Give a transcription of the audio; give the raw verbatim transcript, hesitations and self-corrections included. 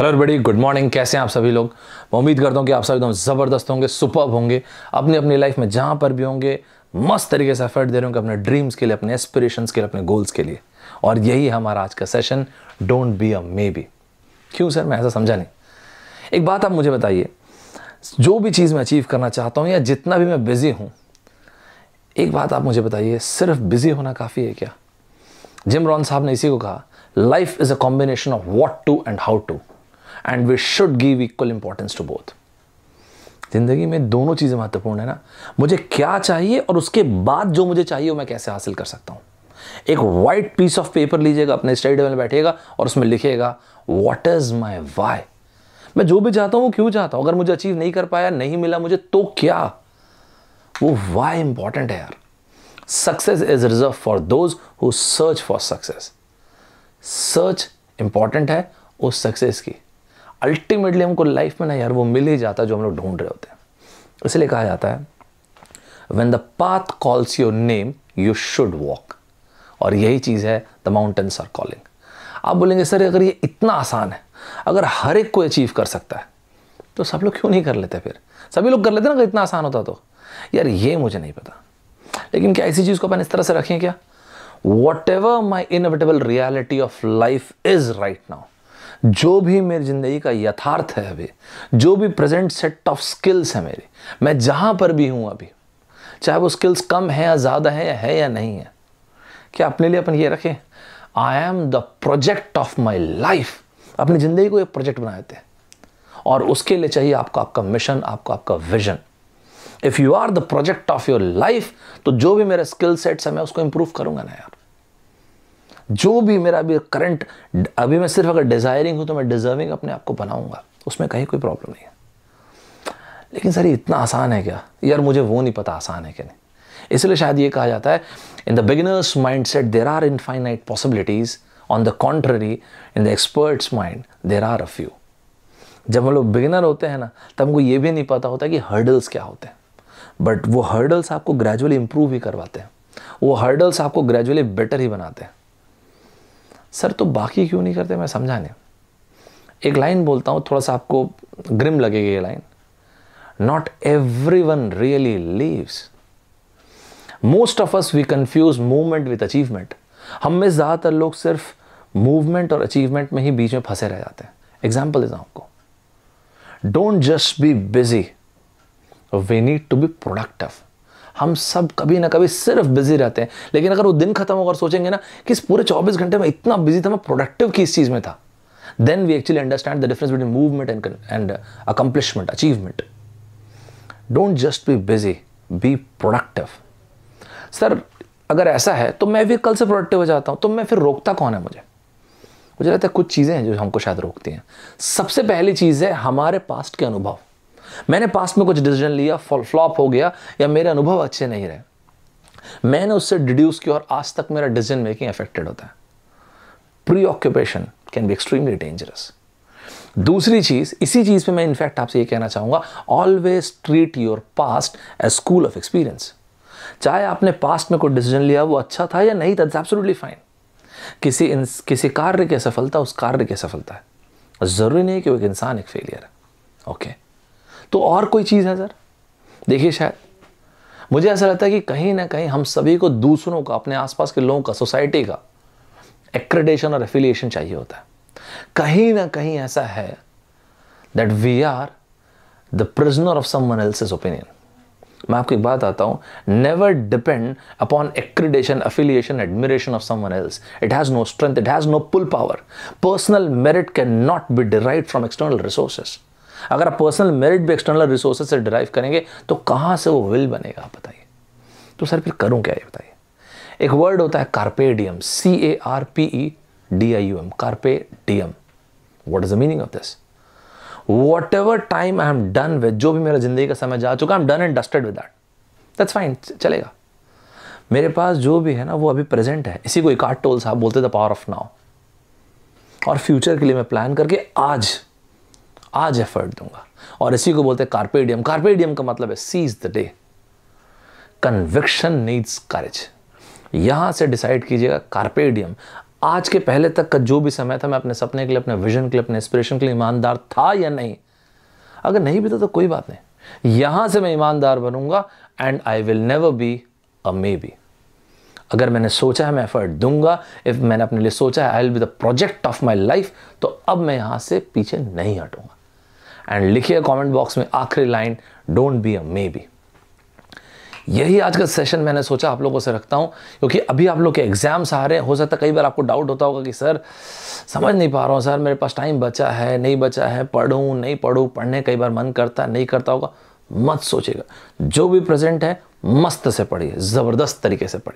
Hello everybody, good morning. कैसे हैं आप सभी लोग? मैं उम्मीद करता हूँ कि आप सभी एकदम ज़बरदस्त होंगे, सुपर्ब होंगे, अपनी अपनी लाइफ में जहाँ पर भी होंगे मस्त तरीके से एफर्ट दे रहे होंगे अपने ड्रीम्स के लिए, अपने एस्पिरेशंस के लिए, अपने गोल्स के लिए। और यही हमारा आज का session, don't be a maybe. क्यों सर, मैं ऐसा समझा नहीं। एक बात आप मुझे बताइए, जो भी चीज़ मैं अचीव करना चाहता हूँ या जितना भी मैं बिज़ी हूँ, एक बात आप मुझे बताइए, सिर्फ बिज़ी होना काफ़ी है क्या? जिम रॉन साहब ने इसी को कहा, life is a combination of what to and how to, and we should give equal importance to both. जिंदगी में दोनों चीज़ें महत्वपूर्ण है ना। मुझे क्या चाहिए और उसके बाद जो मुझे चाहिए वो मैं कैसे हासिल कर सकता हूँ। एक वाइट पीस ऑफ पेपर लीजिएगा, अपने स्टडी टेबल में बैठिएगा और उसमें लिखिएगा, व्हाट इज माई वाई। मैं जो भी चाहता हूँ वो क्यों चाहता हूँ, अगर मुझे अचीव नहीं कर पाया, नहीं मिला मुझे, तो क्या वो वाई इंपॉर्टेंट है यार। Success is reserve for those who search for success. Search important है उस सक्सेस की। अल्टीमेटली हमको लाइफ में ना यार वो मिल ही जाता है जो हम लोग ढूंढ रहे होते हैं। इसलिए कहा जाता है, when the path calls your name you should walk. और यही चीज़ है, द माउंटेन्स आर कॉलिंग। आप बोलेंगे सर अगर ये इतना आसान है, अगर हर एक को अचीव कर सकता है, तो सब लोग क्यों नहीं कर लेते? फिर सभी लोग कर लेते ना अगर इतना आसान होता तो। यार ये मुझे नहीं पता, लेकिन क्या इसी चीज़ को अपन इस तरह से रखें क्या, whatever my inevitable reality of life is right now. जो भी मेरी ज़िंदगी का यथार्थ है अभी, जो भी प्रेजेंट सेट ऑफ स्किल्स है मेरी, मैं जहाँ पर भी हूँ अभी, चाहे वो स्किल्स कम है या ज़्यादा है या है या नहीं है, क्या अपने लिए अपन ये रखें, I am the project of my life. अपनी ज़िंदगी को एक प्रोजेक्ट बनाए थे, और उसके लिए चाहिए आपको आपका मिशन, आपको आपका vision. If you are the project of your life, तो जो भी मेरा स्किल सेट्स है मैं उसको इम्प्रूव करूँगा ना यार। जो भी मेरा अभी करंट, अभी मैं सिर्फ अगर डिज़ायरिंग हूँ तो मैं डिज़र्विंग अपने आप को बनाऊँगा, उसमें कहीं कोई प्रॉब्लम नहीं है। लेकिन सर ये इतना आसान है क्या? यार मुझे वो नहीं पता आसान है क्या नहीं। इसलिए शायद ये कहा जाता है, in the beginner's mind set there are infinite possibilities, on the contrary in the expert's mind there are a few. जब हम लोग बिगिनर होते हैं ना, तब हमको ये भी नहीं पता होता कि हर्डल्स क्या होते हैं, बट वो हर्डल्स आपको ग्रेजुअली इम्प्रूव ही करवाते हैं, वो हर्डल्स आपको ग्रेजुअली बेटर ही बनाते हैं। सर तो बाकी क्यों नहीं करते, मैं समझा नहीं। एक लाइन बोलता हूँ, थोड़ा सा आपको ग्रिम लगेगी ये line, not every one really lives. Most of us we confuse movement with achievement. हम में ज़्यादातर लोग सिर्फ मूवमेंट और अचीवमेंट में ही बीच में फंसे रह जाते हैं। एग्जाम्पल देता हूँ आपको, don't just be busy, we need to be productive. हम सब कभी ना कभी सिर्फ बिजी रहते हैं, लेकिन अगर वो दिन खत्म होगा और सोचेंगे ना कि इस पूरे चौबीस घंटे में इतना बिजी था, मैं प्रोडक्टिव किस चीज़ में था, then we actually understand the difference between movement and and accomplishment, achievement. Don't just be busy, be productive. Sir अगर ऐसा है तो मैं भी कल से प्रोडक्टिव हो जाता हूँ, तो मैं फिर रोकता कौन है? मुझे मुझे लगता है कुछ चीज़ें हैं जो हमको शायद रोकती हैं। सबसे पहली चीज़ है हमारे पास्ट के अनुभव। मैंने पास्ट में कुछ डिसीजन लिया, फ्लॉप हो गया, या मेरे अनुभव अच्छे नहीं रहे, मैंने उससे डिड्यूस किया और आज तक मेरा डिसीजन मेकिंग अफेक्टेड होता है। Preoccupation can be extremely dangerous. दूसरी चीज, इसी चीज पे मैं इनफैक्ट आपसे ये कहना चाहूंगा, always treat your past as school of experience. चाहे आपने पास्ट में कोई डिसीजन लिया वो अच्छा था या नहीं था, इट्स एब्सोल्युटली फाइन। किसी किसी कार्य की असफलता उस कार्य की असफलता है, जरूरी नहीं कि वो एक इंसान एक फेलियर है। Okay okay. तो और कोई चीज़ है सर? देखिए शायद मुझे ऐसा लगता है कि कहीं ना कहीं हम सभी को दूसरों का, अपने आसपास के लोगों का, सोसाइटी का एक्रेडिशन और एफिलिएशन चाहिए होता है। कहीं ना कहीं ऐसा है that we are the prisoner of someone else's opinion. मैं आपको एक बात आता हूँ, never depend upon accreditation, affiliation, admiration of someone else. It has no strength, it has no pull power. Personal merit can not be derived from external resources. अगर आप personal merit भी external resources से derive करेंगे तो कहाँ से वो will बनेगा, आप बताइए। तो सर फिर करूँ क्या, ये बताइए। एक वर्ड होता है carpe diem, C A R P E D I U M, carpe diem. What is the meaning of this? Whatever time I am done with, जो भी मेरा जिंदगी का समय जा चुका, I am done and dusted with that, that's fine, चलेगा। मेरे पास जो भी है ना वो अभी प्रेजेंट है। इसी को एकार्ट टोल साहब बोलते द पावर ऑफ नाउ। और फ्यूचर के लिए मैं प्लान करके आज आज एफर्ट दूंगा, और इसी को बोलते हैं कार्पे डियम। कार्पे डियम का मतलब है seize the day. Conviction needs courage. यहां से डिसाइड कीजिएगा कार्पे डियम। आज के पहले तक का जो भी समय था मैं अपने सपने के लिए, अपने विजन के लिए, अपने एस्पिरेशन के लिए ईमानदार था या नहीं। अगर नहीं भी था तो कोई बात नहीं, यहाँ से मैं ईमानदार बनूंगा and I will never be a maybe. अगर मैंने सोचा है मैं एफर्ट दूंगा, इफ मैंने अपने लिए सोचा है I will be the project of my life, तो अब मैं यहाँ से पीछे नहीं हटूंगा। एंड लिखिए कमेंट बॉक्स में आखिरी line, don't be a maybe. यही आज का सेशन मैंने सोचा आप लोगों से रखता हूं, क्योंकि अभी आप लोग के एग्जाम्स आ रहे हैं। हो सकता है कई बार आपको डाउट होता होगा कि सर समझ नहीं पा रहा हूं, सर मेरे पास टाइम बचा है नहीं बचा है, पढ़ूं नहीं पढ़ूं, पढ़ने कई बार मन करता है नहीं करता होगा। मत सोचिएगा, जो भी प्रेजेंट है मस्त से पढ़िए, ज़बरदस्त तरीके से पढ़िए।